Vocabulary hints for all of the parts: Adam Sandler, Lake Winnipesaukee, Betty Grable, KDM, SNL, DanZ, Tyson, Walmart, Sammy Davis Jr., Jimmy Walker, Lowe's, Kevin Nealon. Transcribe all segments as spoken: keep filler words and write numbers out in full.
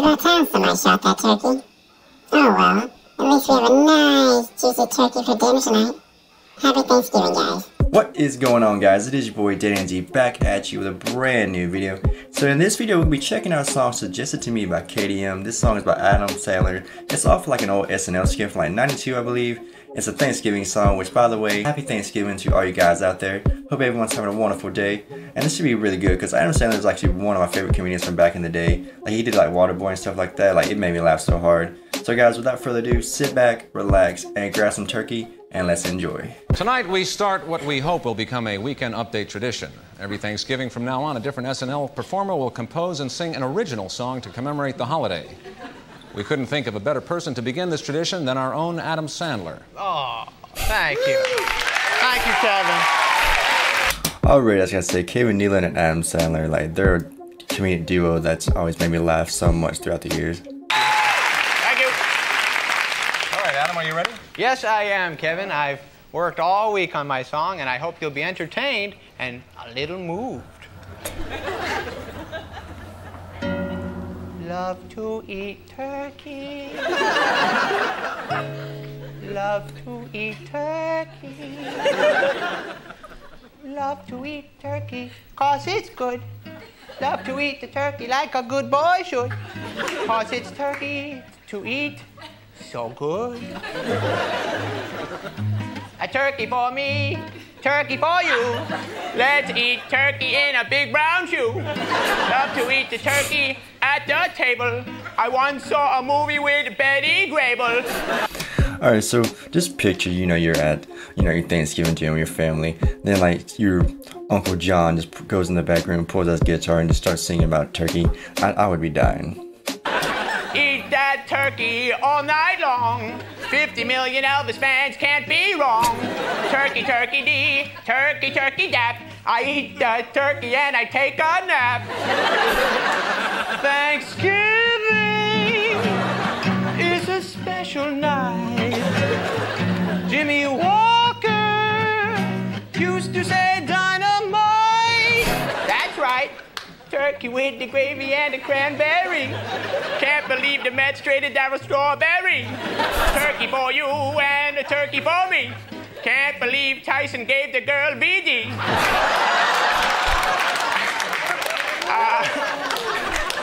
It's about time somebody shot that turkey. Oh well, at least we have a nice juicy turkey for dinner tonight. Happy Thanksgiving, guys. What is going on, guys? It is your boy DanZ back at you with a brand new video. So in this video, we'll be checking out a song suggested to me by K D M. This song is by Adam Sandler. It's off like an old S N L skit from like ninety-two, I believe. It's a Thanksgiving song, which, by the way, happy Thanksgiving to all you guys out there. Hope everyone's having a wonderful day. And this should be really good because Adam Sandler is actually one of my favorite comedians from back in the day. Like, he did like Waterboy and stuff like that. Like, it made me laugh so hard. So guys, without further ado, sit back, relax, and grab some turkey. And let's enjoy. Tonight we start what we hope will become a weekend update tradition. Every Thanksgiving from now on, a different S N L performer will compose and sing an original song to commemorate the holiday. We couldn't think of a better person to begin this tradition than our own Adam Sandler. Oh, thank you. Thank you, Kevin. Alright, I was gonna say, Kevin Nealon and Adam Sandler, like, they're a comedic duo that's always made me laugh so much throughout the years. Thank you. Alright, Adam, are you ready? Yes, I am, Kevin. I've worked all week on my song, and I hope you'll be entertained and a little moved. Love to eat turkey. Love to eat turkey. Love to eat turkey, 'cause it's good. Love to eat the turkey like a good boy should, 'cause it's turkey to eat. So good. A turkey for me, turkey for you. Let's eat turkey in a big brown shoe. Love to eat the turkey at the table. I once saw a movie with Betty Grable. All right, so just picture, you know, you're at, you know, your Thanksgiving dinner with your family. Then, like, your Uncle John just goes in the back room, pulls out his guitar, and just starts singing about turkey. I, I would be dying. Eat that turkey all night long. fifty million Elvis fans can't be wrong. Turkey, turkey dee, turkey, turkey dap. I eat that turkey and I take a nap. Thanksgiving is a special night. Jimmy Walker used to say dynamite. That's right. Turkey with the gravy and the cranberry. Can't believe the Mets traded down a strawberry. Turkey for you and a turkey for me. Can't believe Tyson gave the girl B D. Uh,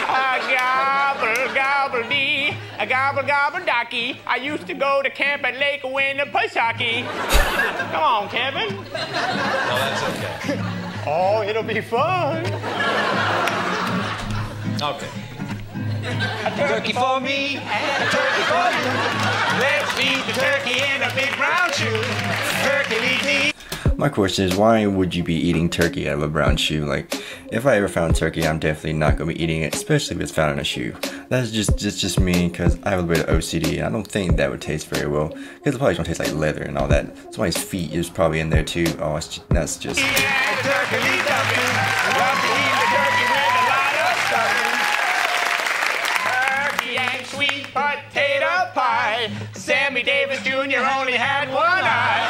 a gobble, gobble dee, a gobble, gobble docky. I used to go to camp at Lake Winnipesaukee. Come on, Kevin. No, that's okay. Oh, it'll be fun. Okay. A turkey for me and a turkey for you. Let's feed the turkey in a big brown shoe. Turkey needs me. My question is, why would you be eating turkey out of a brown shoe? Like, if I ever found turkey, I'm definitely not going to be eating it, especially if it's found in a shoe. That's just just, just me, because I have a little bit of O C D, and I don't think that would taste very well. Because it probably going to taste like leather and all that. Somebody's feet is probably in there, too. Oh, it's just, that's just... Yeah. Turkey, turkey. Love to eat the turkey with a lot of stuffing. Turkey and sweet potato pie. Sammy Davis Junior only had one eye.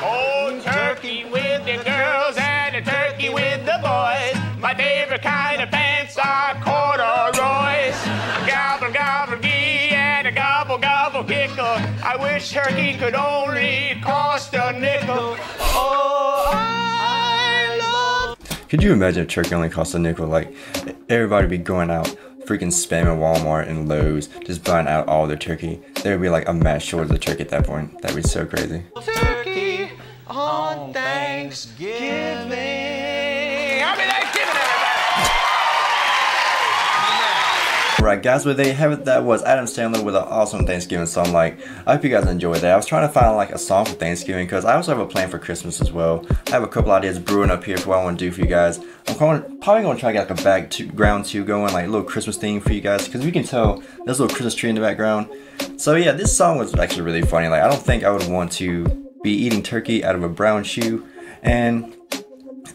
Oh, turkey with the girls and a turkey with the boys. My favorite kind of pants are corduroys. A gobble, gobble, gee, and a gobble, gobble, gickle. I wish turkey could only cost a nickel. Could you imagine if turkey only cost a nickel? Like, everybody would be going out, freaking spamming Walmart and Lowe's, just buying out all their turkey. There would be like a mass shortage of turkey at that point. That'd be so crazy. Turkey on Thanksgiving. Happy Thanksgiving, everybody! Alright, guys, well, there you have it. That was Adam Sandler with an awesome Thanksgiving song. Like, I hope you guys enjoyed that. I was trying to find like a song for Thanksgiving because I also have a plan for Christmas as well. I have a couple ideas brewing up here for what I want to do for you guys. I'm probably, probably going to try to get like a back to ground two going, like a little Christmas theme for you guys, because we can tell there's a little Christmas tree in the background. So yeah, this song was actually really funny. Like, I don't think I would want to be eating turkey out of a brown shoe. And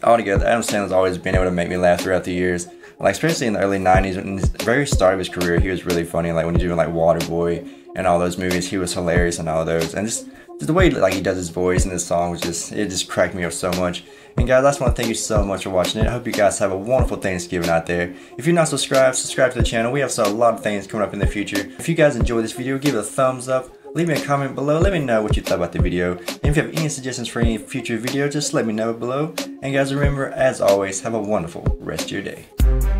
altogether, Adam Sandler's always been able to make me laugh throughout the years. Like, especially in the early nineties, in the very start of his career, he was really funny. Like, when he was doing like Waterboy and all those movies, he was hilarious in all those. And just Just the way like he does his voice in this song, which just it just cracked me up so much. And guys, I just want to thank you so much for watching it. I hope you guys have a wonderful Thanksgiving out there. If you're not subscribed, subscribe to the channel. We have a lot of things coming up in the future. If you guys enjoyed this video, give it a thumbs up. Leave me a comment below. Let me know what you thought about the video. And if you have any suggestions for any future video, just let me know below. And guys, remember, as always, have a wonderful rest of your day.